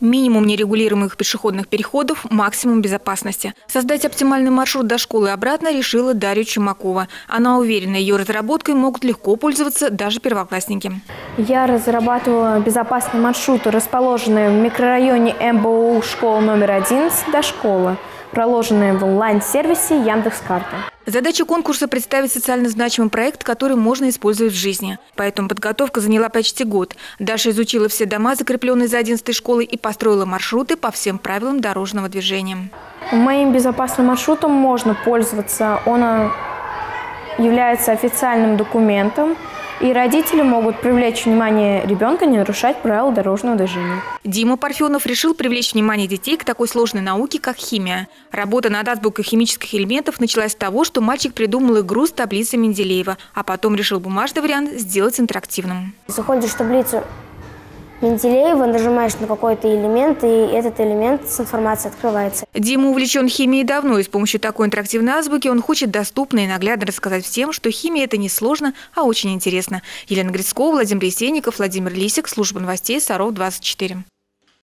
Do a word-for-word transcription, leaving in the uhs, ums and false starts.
Минимум нерегулируемых пешеходных переходов, максимум безопасности. Создать оптимальный маршрут до школы и обратно решила Дарья Чумакова. Она уверена, ее разработкой могут легко пользоваться даже первоклассники. Я разрабатывала безопасные маршруты, расположенные в микрорайоне МБУ школы номер одиннадцать до школы, проложенные в онлайн-сервисе Яндекс.Карта. Задача конкурса – представить социально значимый проект, который можно использовать в жизни. Поэтому подготовка заняла почти год. Даша изучила все дома, закрепленные за одиннадцатой школой, и построила маршруты по всем правилам дорожного движения. Моим безопасным маршрутом можно пользоваться. Он является официальным документом. И родители могут привлечь внимание ребенка, не нарушать правила дорожного движения. Дима Парфенов решил привлечь внимание детей к такой сложной науке, как химия. Работа над азбукой химических элементов началась с того, что мальчик придумал игру с таблицей Менделеева, а потом решил бумажный вариант сделать интерактивным. Заходишь в таблицу Менделеева, нажимаешь на какой-то элемент, и этот элемент с информацией открывается. Дима увлечен химией давно, и с помощью такой интерактивной азбуки он хочет доступно и наглядно рассказать всем, что химия – это не сложно, а очень интересно. Елена Грецкова, Владимир Есеников, Владимир Лисик, служба новостей, Саров, двадцать четыре.